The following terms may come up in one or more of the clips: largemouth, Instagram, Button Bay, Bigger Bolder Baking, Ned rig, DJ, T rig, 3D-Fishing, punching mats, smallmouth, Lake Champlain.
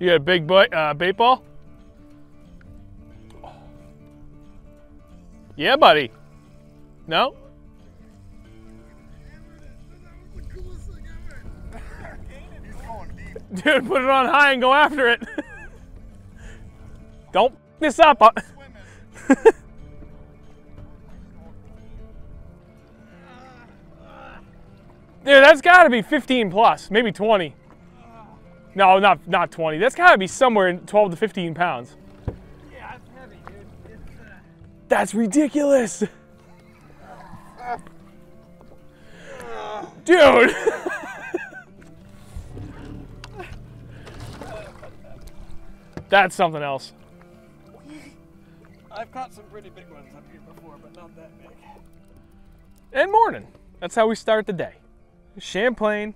You got a big bait ball? Yeah, buddy. No? Dude, put it on high and go after it. Don't f this up. Dude, that's got to be 15 plus, maybe 20. No, not 20. That's got to be somewhere in 12 to 15 pounds. Yeah, that's heavy, dude. It's, that's ridiculous. Dude. That's something else. I've caught some pretty big ones up here before, but not that big. And morning. That's how we start the day. Champlain,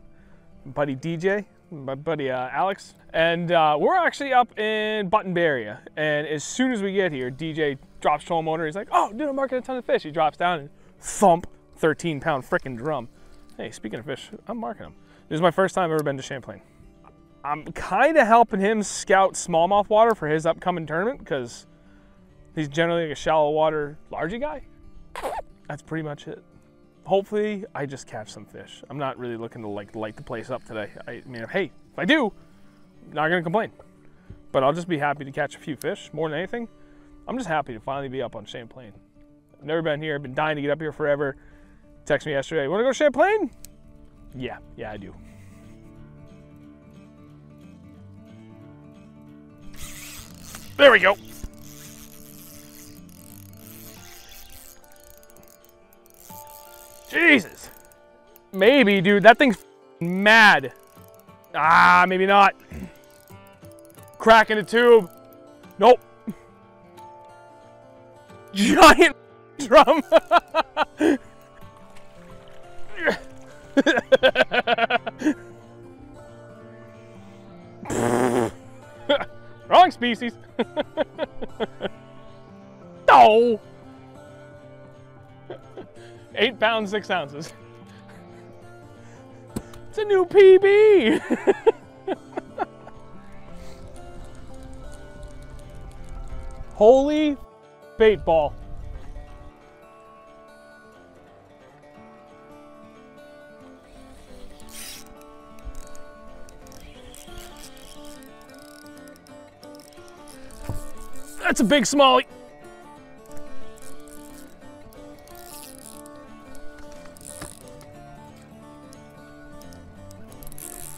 my buddy DJ, my buddy Alex, and we're actually up in Button Bay area. And as soon as we get here, DJ drops trolling motor. He's like, "Oh, dude, I'm marking a ton of fish." He drops down and thump, 13-pound frickin' drum. Hey, speaking of fish, I'm marking them. This is my first time I've ever been to Champlain. I'm kind of helping him scout smallmouth water for his upcoming tournament because he's generally like a shallow water largy guy. That's pretty much it. Hopefully I just catch some fish. I'm not really looking to like light the place up today. I mean, hey, if I do, I'm not gonna complain, but I'll just be happy to catch a few fish more than anything. I'm just happy to finally be up on Champlain. I've never been here. I've been dying to get up here forever. Text me yesterday, "Want to go to Champlain?" Yeah, I do. There we go. Jesus. Maybe, dude, that thing's mad. Ah, maybe not. Crack in the tube. Nope. Giant drum. Wrong species. Oh. 8 pounds, 6 ounces. It's a new PB. Holy bait ball. That's a big smallie.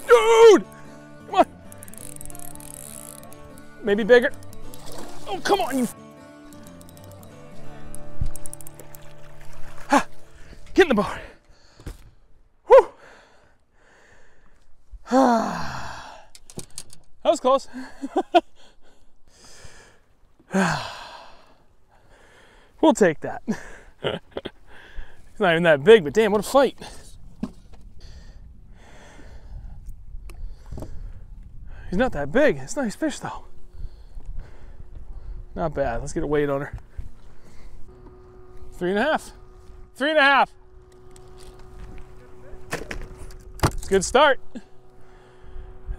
Dude! Come on. Maybe bigger. Oh, come on, you. Ha! Get in the boat. Whew. That was close. We'll take that. It's not even that big, but damn, what a fight. He's not that big. It's a nice fish, though. Not bad. Let's get a weight on her. 3.5. 3.5. Good start.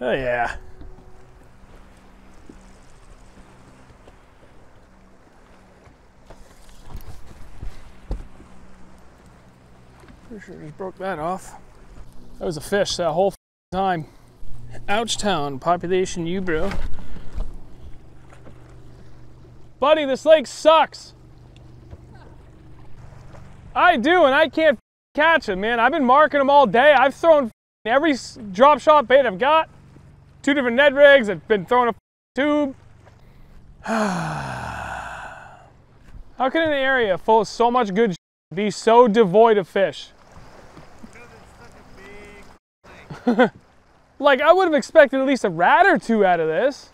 Oh, yeah. Pretty sure just broke that off. That was a fish that whole time. Ouchtown, population you, bro. Buddy, this lake sucks. I do, and I can't catch them, man. I've been marking them all day. I've thrown every drop shot bait I've got. 2 different Ned rigs. I've been throwing a tube. How can an area full of so much good be so devoid of fish? Like, I would have expected at least a rat or 2 out of this.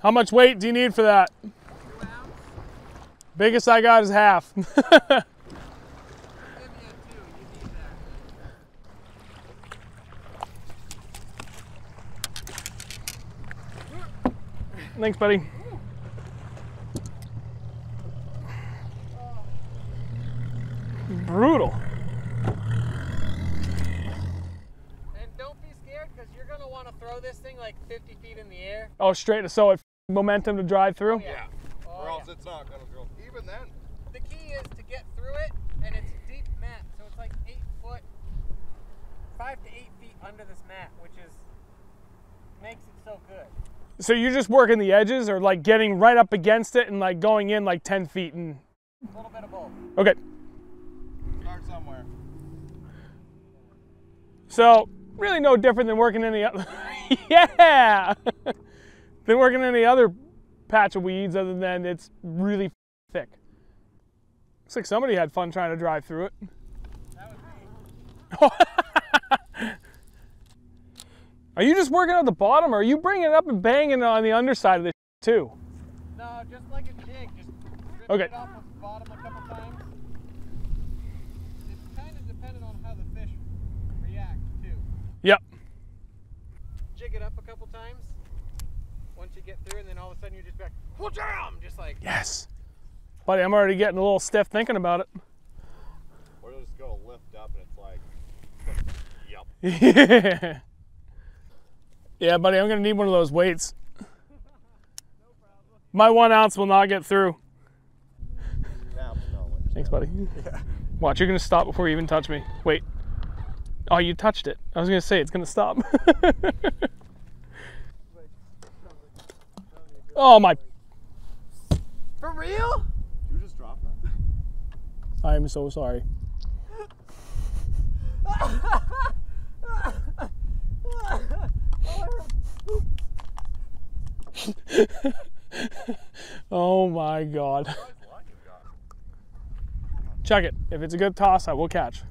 How much weight do you need for that? 2 ounces. Biggest I got is half. Thanks, buddy. Brutal. throw this thing like 50 feet in the air? Oh, straight, so it momentum to drive through? Oh, yeah. Oh, or else it's not gonna go. Even then. The key is to get through it, and it's deep mat, so it's like 8 foot, 5 to 8 feet under this mat, which is, makes it so good. So you're just working the edges, or like getting right up against it and like going in like 10 feet and... A little bit of both. Okay. Start somewhere. So, really no different than working any other... yeah! than working any other patch of weeds other than it's really thick. Looks like somebody had fun trying to drive through it. That was me. Are you just working on the bottom, or are you bringing it up and banging on the underside of this too? No, just like a jig. Just rip it off of the bottom a couple times. It's kind of dependent on how the fish react too. Yep. Jig it up a couple times. Once you get through, and then all of a sudden you're just back, well, jam! Just like. Yes. Buddy, I'm already getting a little stiff thinking about it. Or it'll just go lift up and it's like, yep. Yeah. Yeah, buddy, I'm gonna need one of those weights. No problem. My 1 ounce will not get through. No, thanks, buddy. Yeah. Watch, you're gonna stop before you even touch me. Wait. Oh, you touched it. I was gonna say, it's gonna stop. Oh, my. For real? You just dropped that. I am so sorry. Oh my God. Check it. If it's a good toss, I will catch.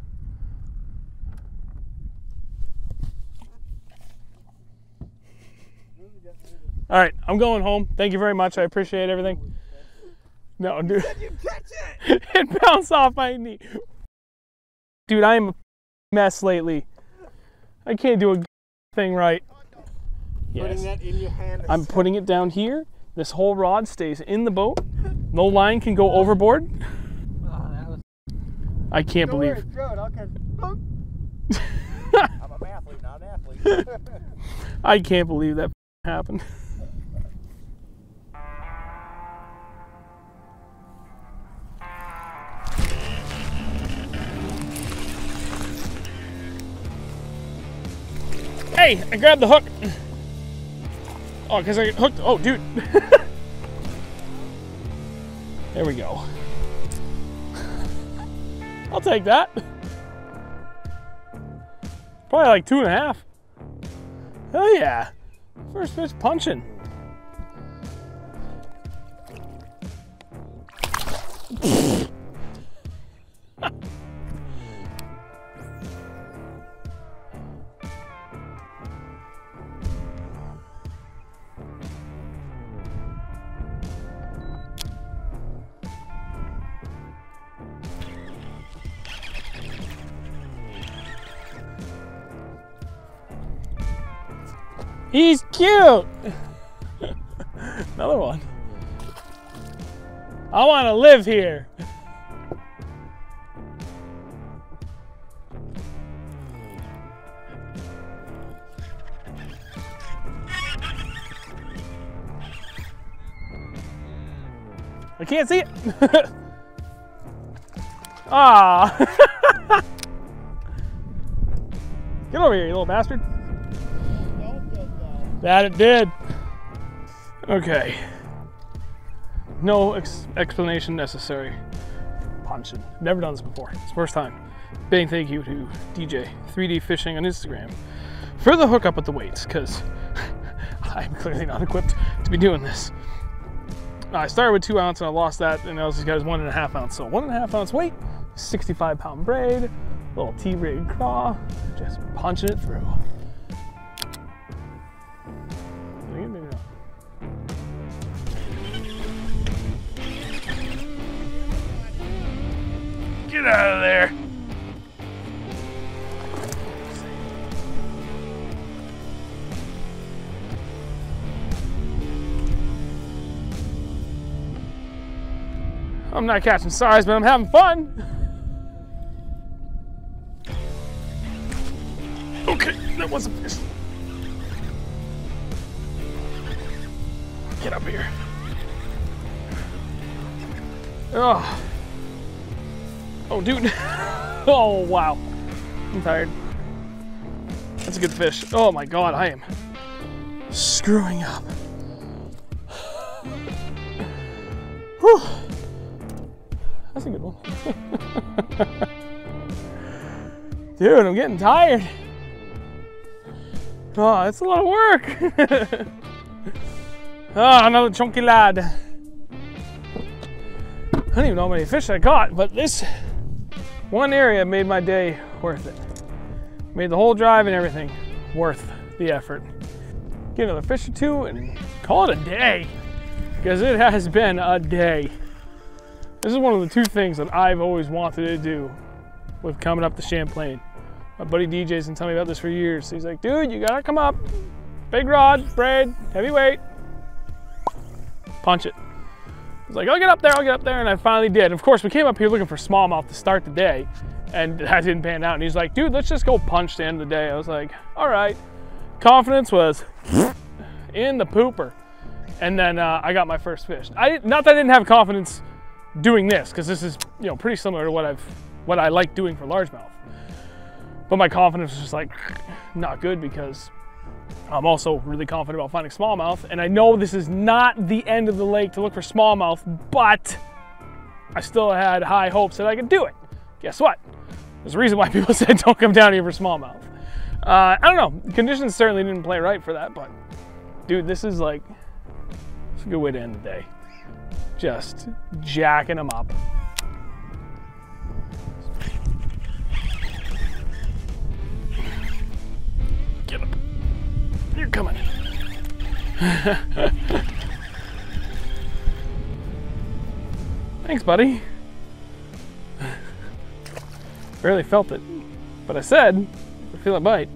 All right, I'm going home. Thank you very much. I appreciate everything. No, dude. You catch it. It bounced off my knee. Dude, I am a mess lately. I can't do a thing right. Yes. Putting that in your hand. I'm putting it down here. This whole rod stays in the boat. No line can go overboard. Oh, that was... I can't believe. I'm an athlete, not an athlete. I can't believe that happened. Hey, I grabbed the hook. Oh, because I hooked. Oh, dude. There we go. I'll take that. Probably like 2.5. Hell yeah. First fish punching. He's cute! Another one. I want to live here. I can't see it. Ah! Get over here, you little bastard. That it did. Okay. No explanation necessary. Punching. Never done this before. It's the first time. Big thank you to DJ 3D Fishing on Instagram for the hookup with the weights, because I'm clearly not equipped to be doing this. I started with 2 ounce and I lost that, and I was just got 1.5 ounce. So 1.5 ounce weight, 65 pound braid, little T rig craw, just punching it through. Get out of there. I'm not catching size, but I'm having fun. Okay, that was a fish. get up here. Oh, oh dude. Oh, wow. I'm tired. That's a good fish. Oh my God, I am screwing up. Whew. That's a good one. Dude, I'm getting tired. Oh, that's a lot of work. Ah, another chunky lad. I don't even know how many fish I caught, but this one area made my day worth it. Made the whole drive and everything worth the effort. Get another fish or two and call it a day, because it has been a day. This is one of the two things that I've always wanted to do with coming up the Champlain. My buddy DJ's been telling me about this for years. He's like, dude, you gotta come up. Big rod, braid, heavy weight, punch it. I was like, I'll get up there, and I finally did. Of course, we came up here looking for smallmouth to start the day, and that didn't pan out. And he's like, dude, let's just go punch the end of the day. I was like, all right. Confidence was in the pooper. And then I got my first fish. Not that I didn't have confidence doing this, because this is, you know, pretty similar to what I like doing for largemouth. But my confidence was just like not good, because I'm also really confident about finding smallmouth. And I know this is not the end of the lake to look for smallmouth, but I still had high hopes that I could do it. Guess what? There's a reason why people said don't come down here for smallmouth. I don't know. Conditions certainly didn't play right for that, but dude, this is like, it's a good way to end the day. Just jacking them up. Get up. You're coming. Thanks, buddy. Barely felt it, but I said, I feel a bite.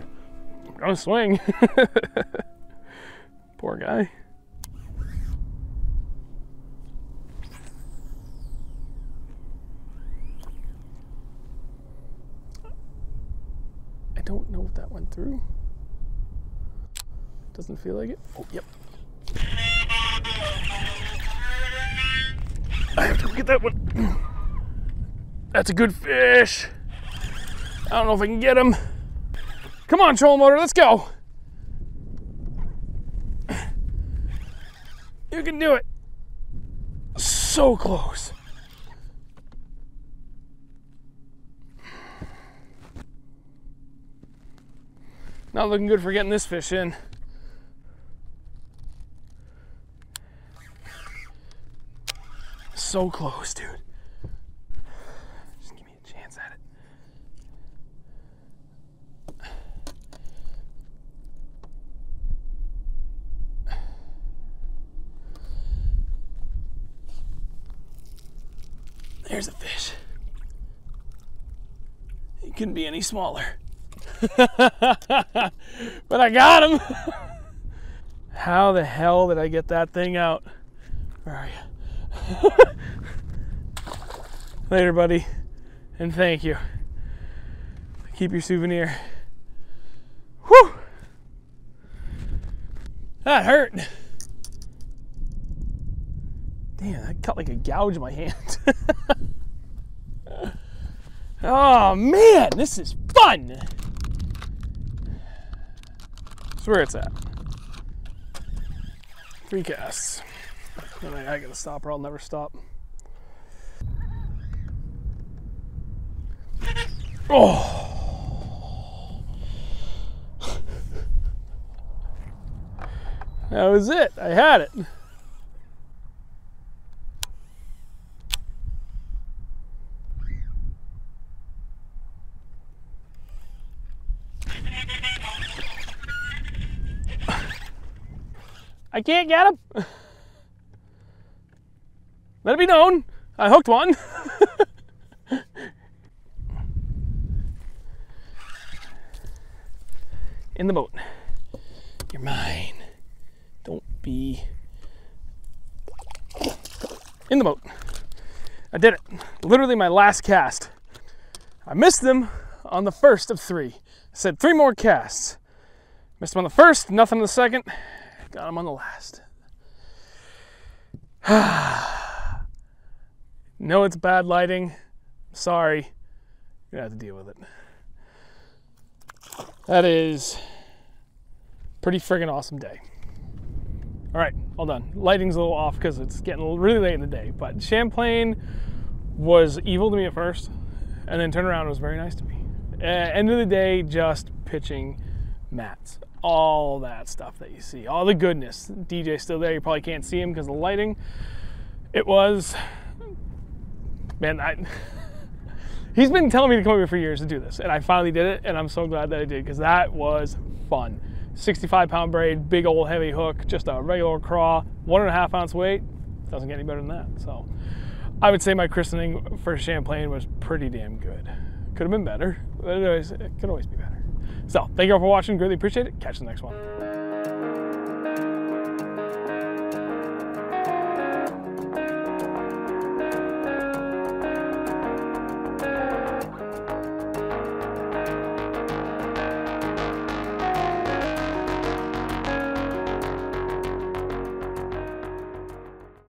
I'm gonna swing. Poor guy. I don't know if that went through. Doesn't feel like it. Oh, yep. I have to look at that one. That's a good fish. I don't know if I can get him. Come on, trolling motor, let's go. You can do it. So close. Not looking good for getting this fish in. So close, dude. Just give me a chance at it. There's a fish. He couldn't be any smaller. But I got him. How the hell did I get that thing out? Where are you? Later, buddy, and thank you. Keep your souvenir. Whew! That hurt. Damn, that cut like a gouge in my hand. Oh man, this is fun. That's where it's at. Three casts. I gotta stop or I'll never stop. Oh! That was it. I had it. I can't get him. Let it be known, I hooked one. In the boat. You're mine. Don't be. In the boat. I did it. Literally my last cast. I missed them on the first of three. I said three more casts. Missed them on the first, nothing on the second. Got him on the last. No, it's bad lighting. Sorry. You're gonna have to deal with it. That is a pretty friggin' awesome day. All right, all done. Lighting's a little off because it's getting really late in the day, but Champlain was evil to me at first, and then turned around and was very nice to me. End of the day, just pitching mats. All that stuff that you see, all the goodness. DJ's still there, you probably can't see him because of the lighting. It was, man, he's been telling me to come over for years to do this, and I finally did it, and I'm so glad that I did, because that was fun. 65-pound braid, big old heavy hook, just a regular craw, 1.5 ounce weight. Doesn't get any better than that. So I would say my christening for Champlain was pretty damn good. Could have been better, but anyways, it could always be better. So thank you all for watching, greatly appreciate it. Catch you in the next one.